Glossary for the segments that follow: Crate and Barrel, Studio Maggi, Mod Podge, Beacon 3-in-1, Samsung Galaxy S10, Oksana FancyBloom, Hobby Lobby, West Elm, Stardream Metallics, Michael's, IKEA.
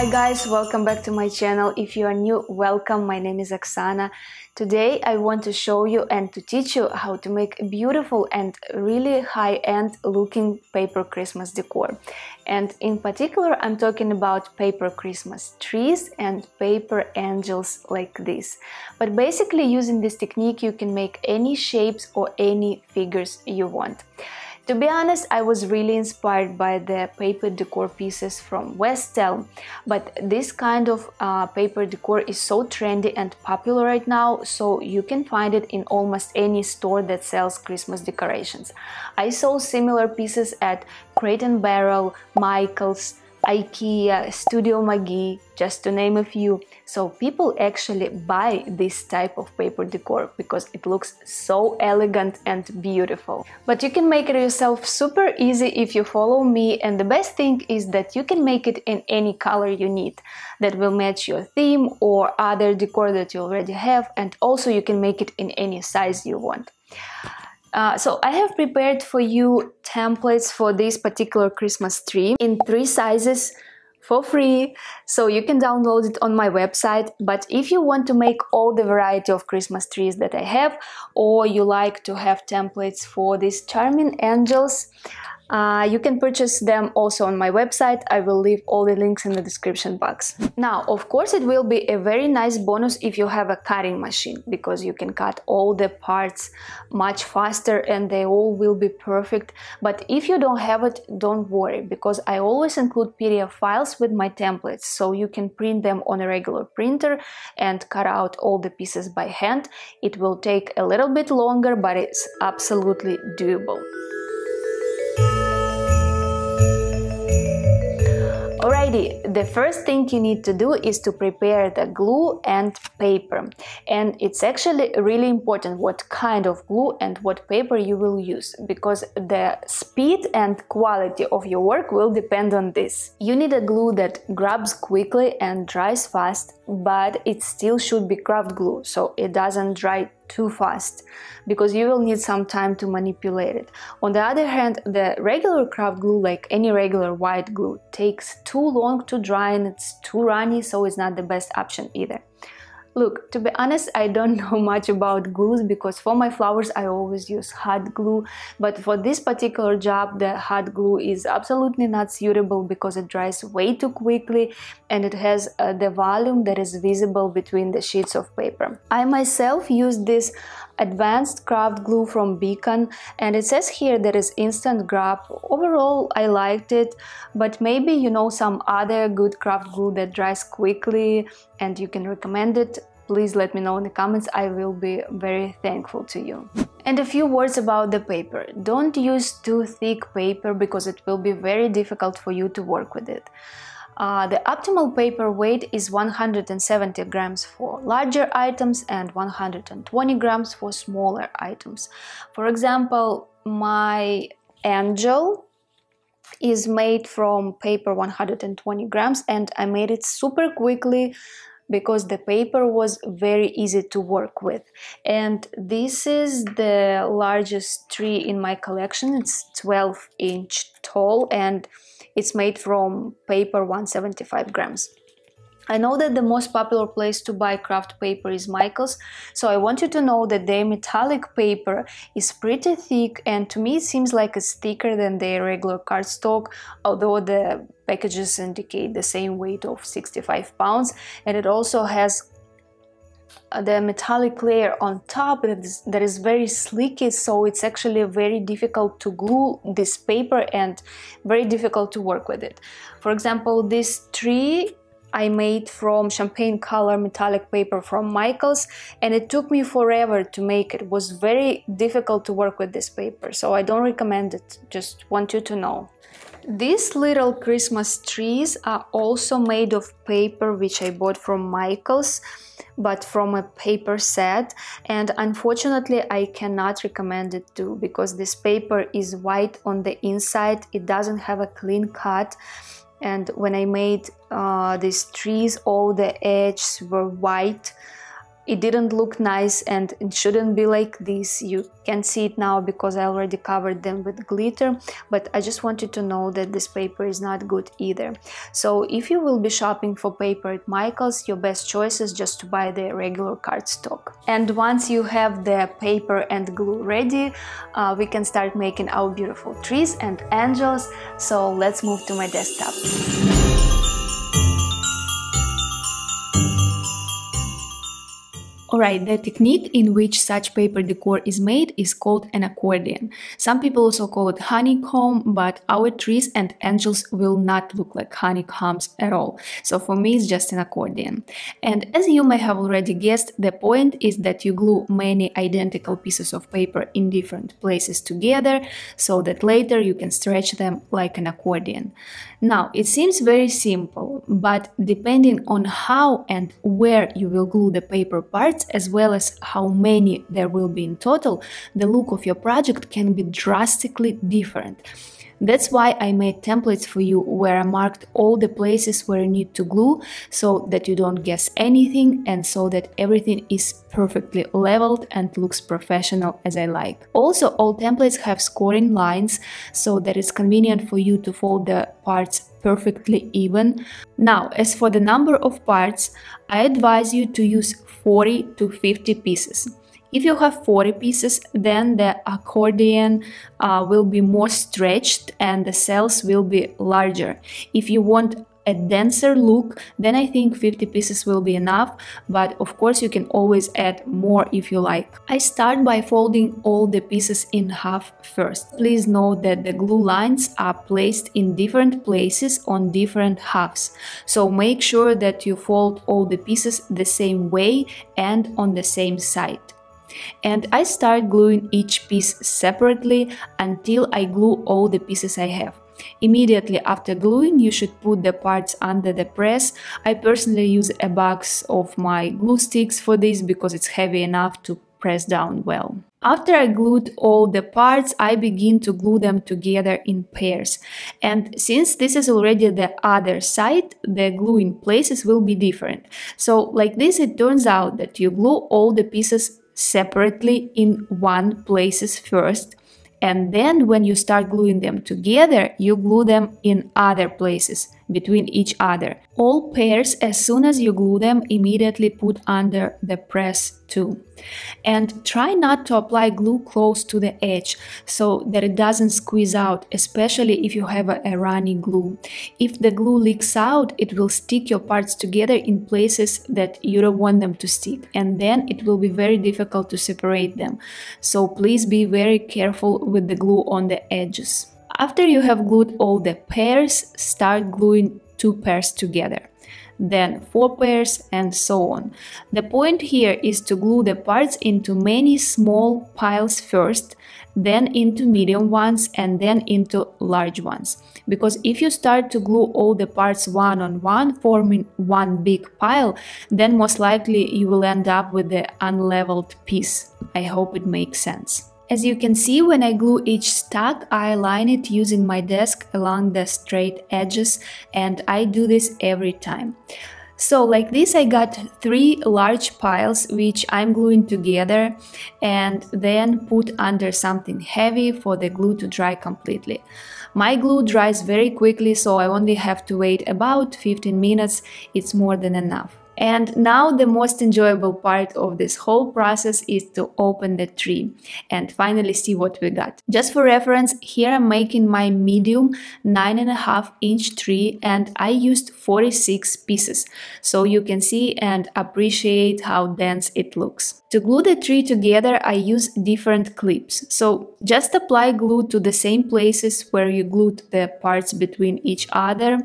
Hi guys, welcome back to my channel. If you are new, welcome. My name is Oksana. Today I want to show you and to teach you how to make a beautiful and really high-end looking paper Christmas decor. And in particular, I'm talking about paper Christmas trees and paper angels like this. But basically, using this technique, you can make any shapes or any figures you want. To be honest, I was really inspired by the paper decor pieces from West Elm, but this kind of paper decor is so trendy and popular right now, so you can find it in almost any store that sells Christmas decorations. I saw similar pieces at Crate and Barrel, Michael's, IKEA, Studio Maggi, just to name a few. So people actually buy this type of paper decor because it looks so elegant and beautiful. But you can make it yourself super easy if you follow me, and the best thing is that you can make it in any color you need that will match your theme or other decor that you already have, and also you can make it in any size you want. So I have prepared for you templates for this particular Christmas tree in 3 sizes for free, so you can download it on my website. But if you want to make all the variety of Christmas trees that I have, or you like to have templates for these charming angels, you can purchase them also on my website. I will leave all the links in the description box. Now, of course, it will be a very nice bonus if you have a cutting machine, because you can cut all the parts much faster and they all will be perfect. But if you don't have it, don't worry, because I always include PDF files with my templates, so you can print them on a regular printer and cut out all the pieces by hand. It will take a little bit longer, but it's absolutely doable. Alrighty, the first thing you need to do is to prepare the glue and paper. And it's actually really important what kind of glue and what paper you will use, because the speed and quality of your work will depend on this. You need a glue that grabs quickly and dries fast, but it still should be craft glue, so it doesn't dry too fast, because you will need some time to manipulate it. On the other hand, the regular craft glue, like any regular white glue, takes too long to dry and it's too runny, so it's not the best option either. Look, to be honest, I don't know much about glues, because for my flowers I always use hot glue, but for this particular job the hot glue is absolutely not suitable because it dries way too quickly and it has the volume that is visible between the sheets of paper. I myself used this advanced craft glue from Beacon, and it says here there is instant grab. Overall, I liked it, but maybe you know some other good craft glue that dries quickly and you can recommend it. Please let me know in the comments, I will be very thankful to you. And a few words about the paper. Don't use too thick paper because it will be very difficult for you to work with it. The optimal paper weight is 170 grams for larger items and 120 grams for smaller items. For example, my angel is made from paper 120 grams and I made it super quickly because the paper was very easy to work with. And this is the largest tree in my collection. It's 12 inch tall and it's made from paper 175 grams. I know that the most popular place to buy craft paper is Michael's, so I want you to know that their metallic paper is pretty thick, and to me it seems like it's thicker than their regular cardstock, although the packages indicate the same weight of 65 pounds, and it also has the metallic layer on top that is very slicky, so it's actually very difficult to glue this paper and very difficult to work with it. For example, this tree I made from champagne color metallic paper from Michael's, and it took me forever to make it. It was very difficult to work with this paper, so I don't recommend it, just want you to know. These little Christmas trees are also made of paper which I bought from Michael's, but from a paper set, and unfortunately I cannot recommend it too, because this paper is white on the inside, it doesn't have a clean cut. And when I made these trees, all the edges were white. It didn't look nice and it shouldn't be like this. You can see it now because I already covered them with glitter, but I just want you to know that this paper is not good either. So if you will be shopping for paper at Michael's, your best choice is just to buy the regular cardstock. And once you have the paper and glue ready, we can start making our beautiful trees and angels. So let's move to my desktop. Alright, the technique in which such paper decor is made is called an accordion. Some people also call it honeycomb, but our trees and angels will not look like honeycombs at all. So for me it's just an accordion. And as you may have already guessed, the point is that you glue many identical pieces of paper in different places together, so that later you can stretch them like an accordion. Now, it seems very simple, but depending on how and where you will glue the paper parts, as well as how many there will be in total, the look of your project can be drastically different. That's why I made templates for you where I marked all the places where you need to glue, so that you don't guess anything and so that everything is perfectly leveled and looks professional as I like. Also, all templates have scoring lines, so that it's convenient for you to fold the parts perfectly even. Now, as for the number of parts, I advise you to use 40 to 50 pieces. If you have 40 pieces, then the accordion will be more stretched and the cells will be larger. If you want a denser look, then I think 50 pieces will be enough, but of course you can always add more if you like. I start by folding all the pieces in half first. Please note that the glue lines are placed in different places on different halves, so make sure that you fold all the pieces the same way and on the same side. And I start gluing each piece separately until I glue all the pieces I have. Immediately after gluing, you should put the parts under the press. I personally use a box of my glue sticks for this because it's heavy enough to press down well. After I glued all the parts, I begin to glue them together in pairs. And since this is already the other side, the glue in places will be different. So like this, it turns out that you glue all the pieces separately in one places first, and then when you start gluing them together, you glue them in other places between each other. All pairs, as soon as you glue them, immediately put under the press too. And try not to apply glue close to the edge, so that it doesn't squeeze out, especially if you have a runny glue. If the glue leaks out, it will stick your parts together in places that you don't want them to stick, and then it will be very difficult to separate them. So please be very careful with the glue on the edges. After you have glued all the pairs, start gluing 2 pairs together, then 4 pairs, and so on. The point here is to glue the parts into many small piles first, then into medium ones, and then into large ones. Because if you start to glue all the parts one on one, forming one big pile, then most likely you will end up with the unleveled piece. I hope it makes sense. As you can see, when I glue each stack, I align it using my desk along the straight edges, and I do this every time. So like this, I got 3 large piles, which I'm gluing together and then put under something heavy for the glue to dry completely. My glue dries very quickly, so I only have to wait about 15 minutes. It's more than enough. And now the most enjoyable part of this whole process is to open the tree and finally see what we got. Just for reference, here I'm making my medium 9.5-inch tree, and I used 46 pieces, so you can see and appreciate how dense it looks. To glue the tree together, I use different clips, so just apply glue to the same places where you glued the parts between each other,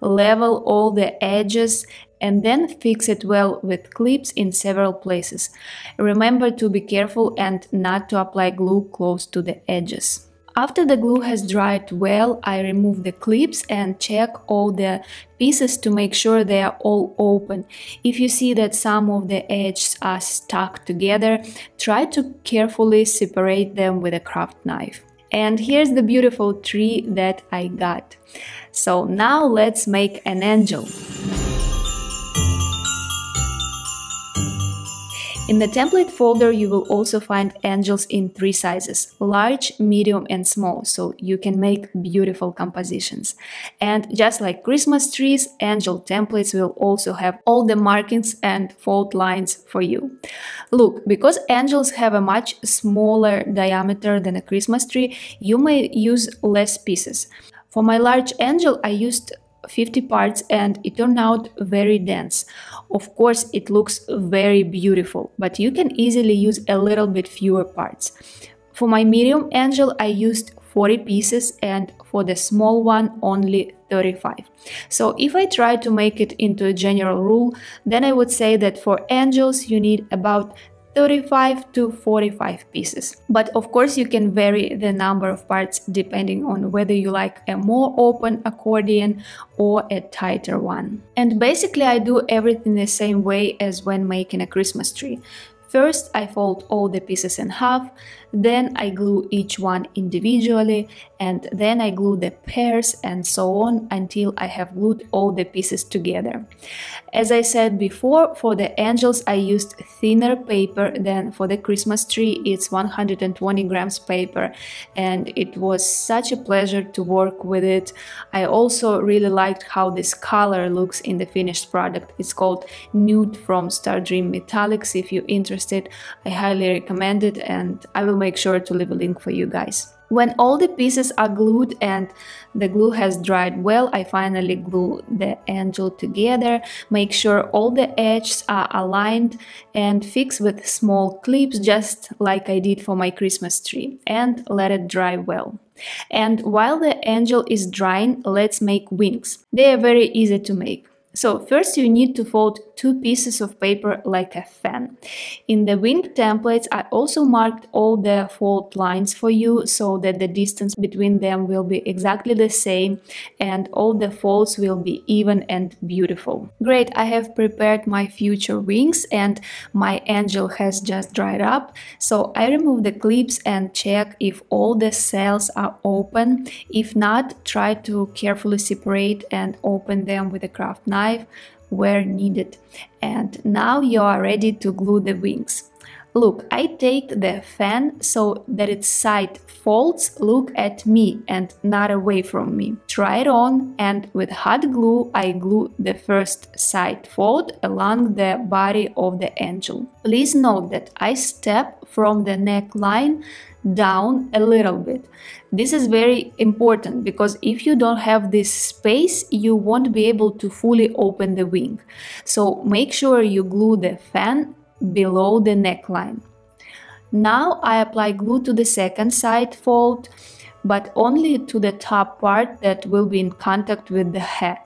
level all the edges, and then fix it well with clips in several places. Remember to be careful and not to apply glue close to the edges. After the glue has dried well, I remove the clips and check all the pieces to make sure they are all open. If you see that some of the edges are stuck together, try to carefully separate them with a craft knife. And here's the beautiful tree that I got. So now let's make an angel. In the template folder you will also find angels in three sizes: large, medium and small, so you can make beautiful compositions. And just like Christmas trees, angel templates will also have all the markings and fold lines for you. Look, because angels have a much smaller diameter than a Christmas tree, you may use less pieces. For my large angel I used 50 parts and it turned out very dense. Of course it looks very beautiful, but you can easily use a little bit fewer parts. For my medium angel I used 40 pieces and for the small one only 35. So if I try to make it into a general rule, then I would say that for angels you need about 35 to 45 pieces. But of course you can vary the number of parts depending on whether you like a more open accordion or a tighter one. And basically I do everything the same way as when making a Christmas tree. First I fold all the pieces in half, then I glue each one individually, and then I glue the pairs and so on until I have glued all the pieces together. As I said before, for the angels I used thinner paper than for the Christmas tree. It's 120 grams paper and it was such a pleasure to work with it. I also really liked how this color looks in the finished product. It's called Nude from Stardream Metallics. If you're interested, I highly recommend it and I will make sure to leave a link for you guys. When all the pieces are glued and the glue has dried well, I finally glue the angel together, make sure all the edges are aligned and fix with small clips just like I did for my Christmas tree, and let it dry well. And while the angel is drying, let's make wings. They are very easy to make. So first you need to fold two pieces of paper like a fan. In the wing templates I also marked all the fold lines for you so that the distance between them will be exactly the same and all the folds will be even and beautiful. Great, I have prepared my future wings and my angel has just dried up. So I remove the clips and check if all the cells are open. If not, try to carefully separate and open them with a craft knife where needed. And now you are ready to glue the wings. Look, I take the fan so that its side folds look at me and not away from me. Try it on, and with hot glue I glue the first side fold along the body of the angel. Please note that I step from the neckline down a little bit. This is very important because if you don't have this space, you won't be able to fully open the wing. So make sure you glue the fan below the neckline. Now I apply glue to the second side fold, but only to the top part that will be in contact with the head.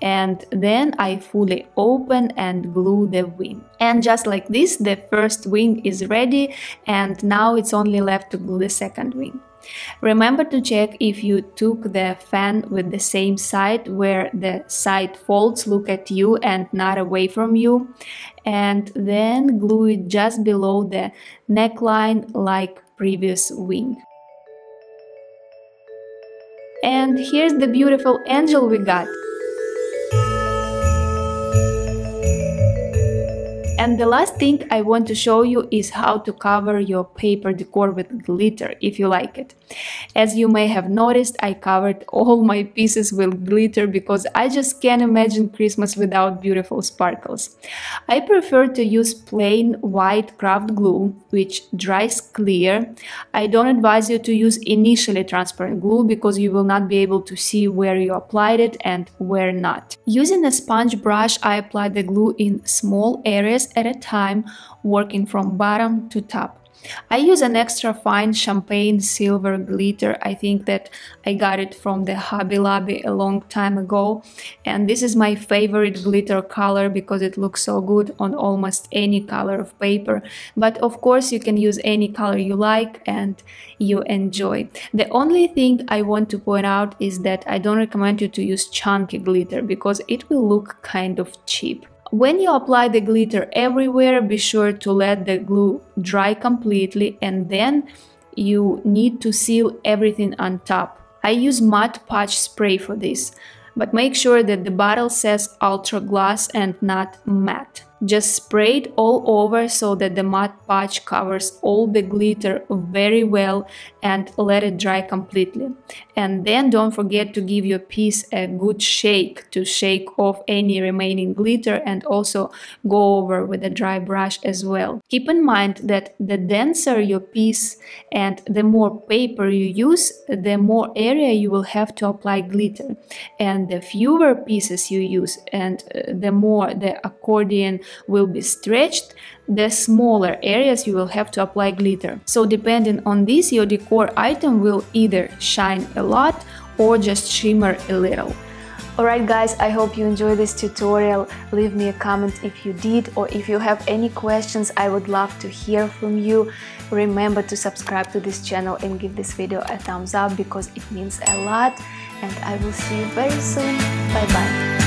And then I fully open and glue the wing. And just like this, the first wing is ready, and now it's only left to glue the second wing. Remember to check if you took the fan with the same side where the side folds look at you and not away from you, and then glue it just below the neckline like previous wing. And here's the beautiful angel we got. And the last thing I want to show you is how to cover your paper decor with glitter, if you like it. As you may have noticed, I covered all my pieces with glitter because I just can't imagine Christmas without beautiful sparkles. I prefer to use plain white craft glue, which dries clear. I don't advise you to use initially transparent glue because you will not be able to see where you applied it and where not. Using a sponge brush, I applied the glue in small areas at a time, working from bottom to top. I use an extra fine champagne silver glitter. I think that I got it from the Hobby Lobby a long time ago, and this is my favorite glitter color because it looks so good on almost any color of paper. But of course you can use any color you like and you enjoy. The only thing I want to point out is that I don't recommend you to use chunky glitter because it will look kind of cheap. When you apply the glitter everywhere, be sure to let the glue dry completely, and then you need to seal everything on top. I use Mud Patch spray for this, but make sure that the bottle says Ultra Gloss and not Matte. Just spray it all over so that the Mod Podge covers all the glitter very well and let it dry completely. And then don't forget to give your piece a good shake to shake off any remaining glitter, and also go over with a dry brush as well. Keep in mind that the denser your piece and the more paper you use, the more area you will have to apply glitter, and the fewer pieces you use and the more the accordion will be stretched, the smaller areas you will have to apply glitter. So depending on this, your decor item will either shine a lot or just shimmer a little. Alright guys, I hope you enjoyed this tutorial. Leave me a comment if you did, or if you have any questions, I would love to hear from you. Remember to subscribe to this channel and give this video a thumbs up because it means a lot, and I will see you very soon. Bye bye!